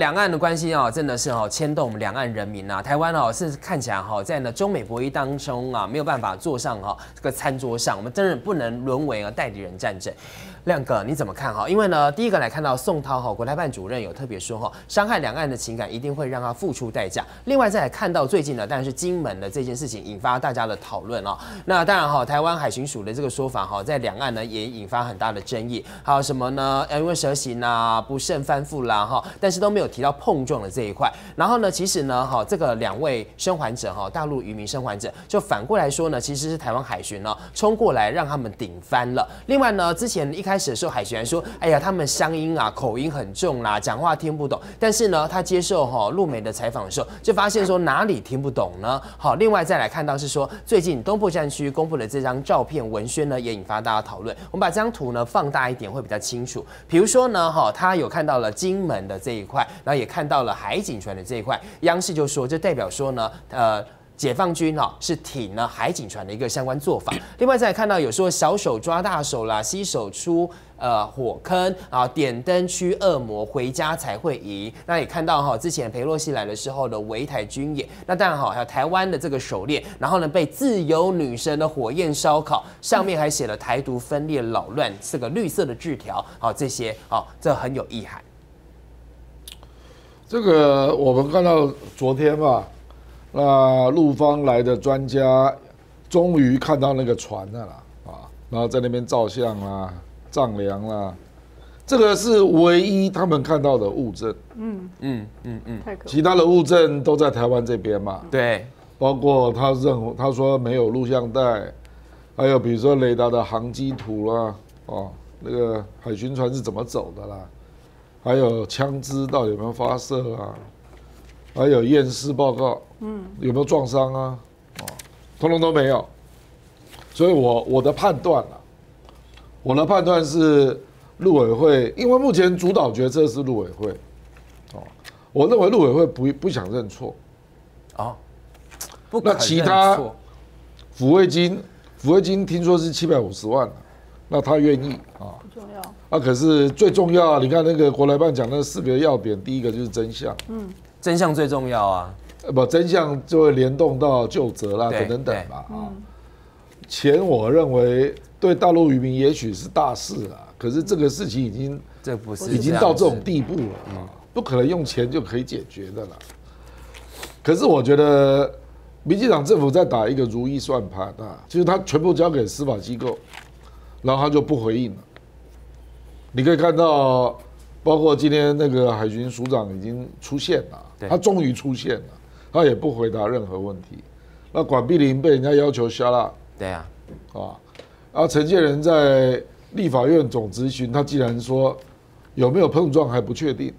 两岸的关系啊，真的是牵动我们两岸人民啊。台湾是看起来在中美博弈当中啊，没有办法坐上这个餐桌上，我们真的不能沦为代理人战争。亮哥你怎么看？因为呢，第一个来看到宋涛国台办主任有特别说伤害两岸的情感一定会让他付出代价。另外再来看到最近呢，当然是金门的这件事情引发大家的讨论啊。那当然台湾海巡署的这个说法在两岸呢也引发很大的争议。还有什么呢？因为蛇行啊，不慎翻覆啦但是都没有提到碰撞的这一块，然后呢，其实呢，这个两位生还者大陆渔民生还者，就反过来说呢，其实是台湾海巡呢冲过来让他们顶翻了。另外呢，之前一开始的时候，海巡还说，哎呀，他们乡音啊，口音很重啦，讲话听不懂。但是呢，他接受陆媒的采访的时候，就发现说哪里听不懂呢？好，另外再来看到是说，最近东部战区公布的这张照片文宣呢，也引发大家讨论。我们把这张图呢放大一点会比较清楚。比如说呢，他有看到了金门的这一块。然后也看到了海警船的这一块，央视就说，这代表说呢，解放军是挺呢海警船的一个相关做法。另外再看到有说小手抓大手啦，洗手出火坑啊，点灯驱恶魔，回家才会赢。那也看到之前裴洛西来的时候的围台军演，那当然还有台湾的这个狩猎，然后呢被自由女神的火焰烧烤，上面还写了台独分裂扰乱四个绿色的字条，这些这很有意涵。这个我们看到昨天嘛，那陆方来的专家终于看到那个船了啦，然后在那边照相啦、丈量啦，这个是唯一他们看到的物证。其他的物证都在台湾这边嘛。对，包括他说没有录像带，还有比如说雷达的航机图啦，那个海巡船是怎么走的啦。还有枪支到底有没有发射啊？还有验尸报告，有没有撞伤啊？通通都没有。所以我的判断啊，我的判断是陆委会，因为目前主导决策是陆委会，我认为陆委会不想认错，不可能认错。那其他抚慰金听说是750万、啊。那他愿意不重要啊，可是最重要啊！你看那个国台办讲那4个要点，第一个就是真相，真相最重要啊，不，真相就会联动到究责啦，等等嘛钱我认为对大陆渔民也许是大事啊，可是这个事情已经到这种地步了不可能用钱就可以解决的了。可是我觉得民进党政府在打一个如意算盘啊，就是他全部交给司法机构。然后他就不回应了。你可以看到，包括今天那个海巡署长已经出现了，他终于出现了，他也不回答任何问题。那管碧玲被人家要求shut up，对啊，啊，陈建仁在立法院总质询，他竟然说有没有碰撞还不确定，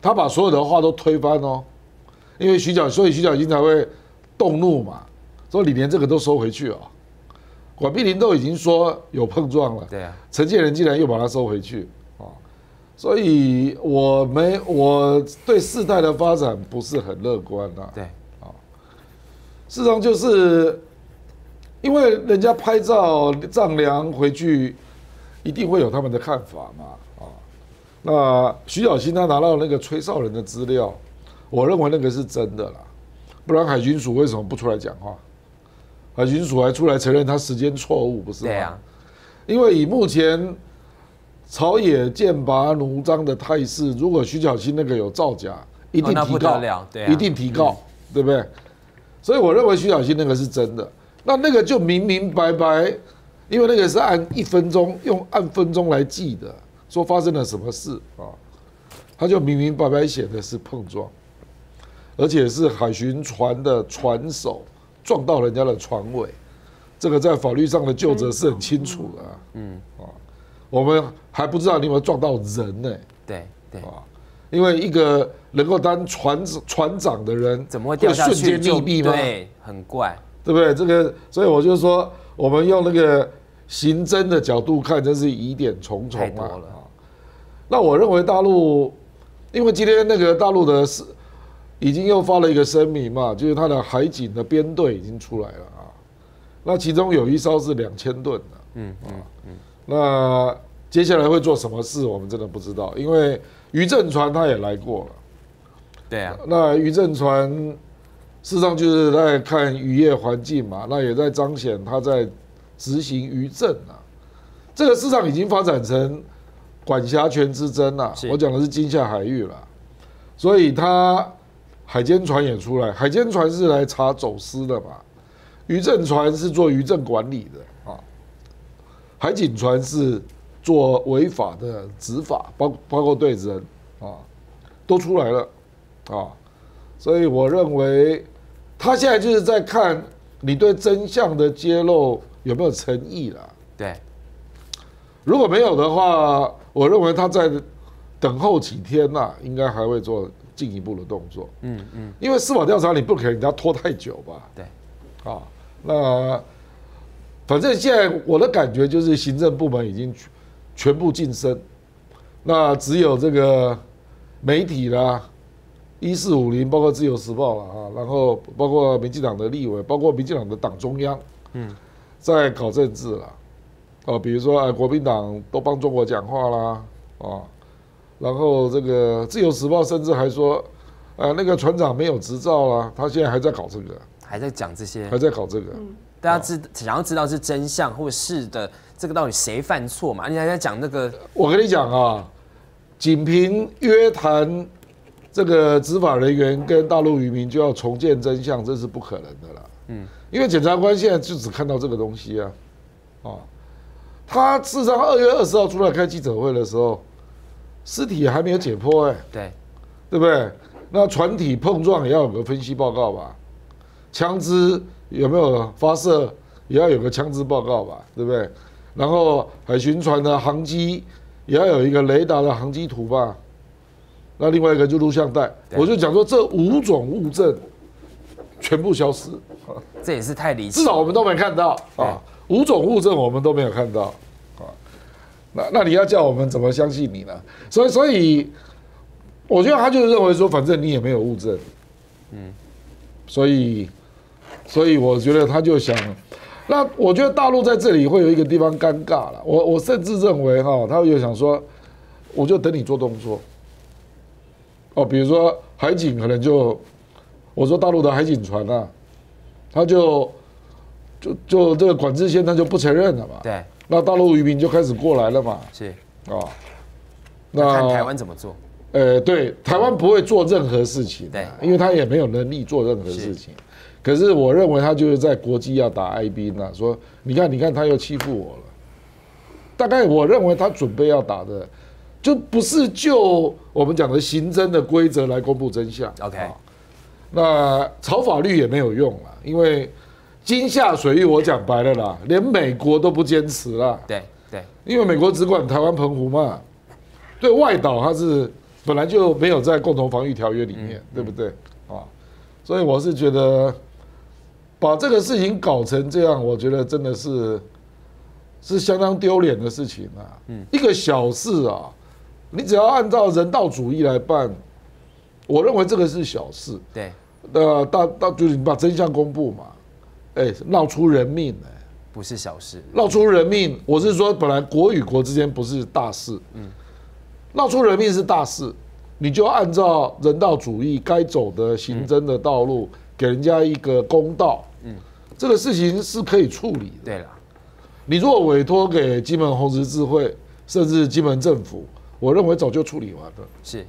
他把所有的话都推翻哦，因为徐巧芯才会动怒嘛，说你连这个都收回去哦。管碧玲都已经说有碰撞了，对啊，陈建仁竟然又把它收回去啊，所以我对事态的发展不是很乐观啊。对啊，事实上就是因为人家拍照丈量回去，一定会有他们的看法嘛那徐巧芯他拿到那个吹哨人的资料，我认为那个是真的啦，不然海巡署为什么不出来讲话？海巡署还出来承认他时间错误，不是吗？对啊，因为以目前朝野剑拔弩张的态势，如果徐巧芯那个有造假，一定提告，一定提告，对不对？所以我认为徐巧芯那个是真的，那个就明明白白，因为那个是按1分钟用按分钟来记的，说发生了什么事啊，他就明明白白写的是碰撞，而且是海巡船的船首。撞到人家的船尾，这个在法律上的究责是很清楚的我们还不知道你有没有撞到人呢、对因为一个能够当船长的人，怎么会掉下去？瞬间溺毙吗？对，很怪，对不对？这个，所以我就说，我们用那个刑侦的角度看，真是疑点重重啊。那我认为大陆，因为今天那个大陆的已经又发了一个声明嘛，就是他的海警的编队已经出来了那其中有一艘是2000吨的，那接下来会做什么事我们真的不知道，因为于正传他也来过了，对啊。那于正传事实上就是在看渔业环境嘛，那也在彰显他在执行渔政啊。这个市场已经发展成管辖权之争了、啊，我讲的是金厦海域了，所以他海监船也出来，海监船是来查走私的嘛，渔政船是做渔政管理的啊，海警船是做违法的执法，包括对人啊，都出来了啊，所以我认为他现在就是在看你对真相的揭露有没有诚意啦，对。如果没有的话，我认为他在等候几天呐、啊，应该还会做进一步的动作。嗯嗯，因为司法调查你不给人家拖太久吧？对，啊，那反正现在我的感觉就是行政部门已经全部晋升，那只有这个媒体啦、1450，包括自由时报啦啊，然后包括民进党的立委，包括民进党的党中央，嗯，在搞政治了。哦，比如说哎，国民党都帮中国讲话啦，啊，然后这个《自由时报》甚至还说，那个船长没有执照啦，他现在还在搞这个，还在讲这些，还在搞这个。嗯、大家想要知道是真相或是的，这个到底谁犯错嘛？你还在讲那个，我跟你讲啊，仅凭约谈这个执法人员跟大陆渔民就要重建真相，这是不可能的啦。嗯，因为检察官现在就只看到这个东西啊，啊。他事实上2月20号出来开记者会的时候，尸体还没有解剖哎，对，对不对？那船体碰撞也要有个分析报告吧，枪支有没有发射也要有个枪支报告吧，对不对？然后海巡船的航机也要有一个雷达的航机图吧，那另外一个就录像带，我就讲说这5种物证全部消失，这也是太离奇，至少我们都没看到啊。5种物证我们都没有看到，啊，那你要叫我们怎么相信你呢？所以，我觉得他就是认为说，反正你也没有物证，嗯，所以我觉得他就想，那我觉得大陆在这里会有一个地方尴尬了。我甚至认为哈，他就想说，我就等你做动作，哦，比如说海警可能就，我说大陆的海警船啊，他就这个管制线，他就不承认了嘛。对。那大陆渔民就开始过来了嘛。是。啊、哦，那看台湾怎么做？对，台湾不会做任何事情、啊，对，因为他也没有能力做任何事情。可是我认为他就是在国际要打哀兵了，说你看他又欺负我了。大概我认为他准备要打的，就不是就我们讲的刑侦的规则来公布真相。OK、哦。那炒法律也没有用了，因为。金厦水域，我讲白了啦，连美国都不坚持啦。对，因为美国只管台湾澎湖嘛，对外岛它是本来就没有在共同防御条约里面，对不对啊？所以我是觉得把这个事情搞成这样，我觉得真的是相当丢脸的事情啊。一个小事啊，你只要按照人道主义来办，我认为这个是小事。对，就是你把真相公布嘛。哎，闹出人命哎、欸，不是小事。闹出人命，我是说，本来国与国之间不是大事，嗯，闹出人命是大事，你就按照人道主义该走的刑侦的道路，给人家一个公道，嗯，这个事情是可以处理的。对了，你如果委托给金门红十字会，甚至金门政府，我认为早就处理完了。是，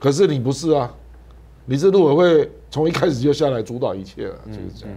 可是你不是啊，你是陆委会从一开始就下来主导一切了，就是这样。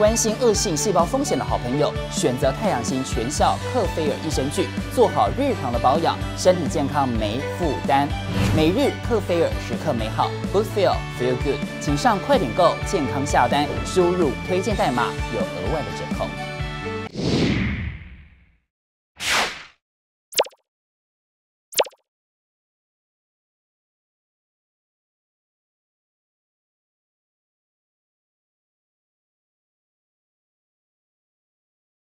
关心恶性细胞风险的好朋友，选择太阳型全效克菲尔益生菌，做好日常的保养，身体健康没负担。每日克菲尔，时刻美好 ，Good Feel Feel Good， 请上快点购健康下单，输入推荐代码有额外的折扣。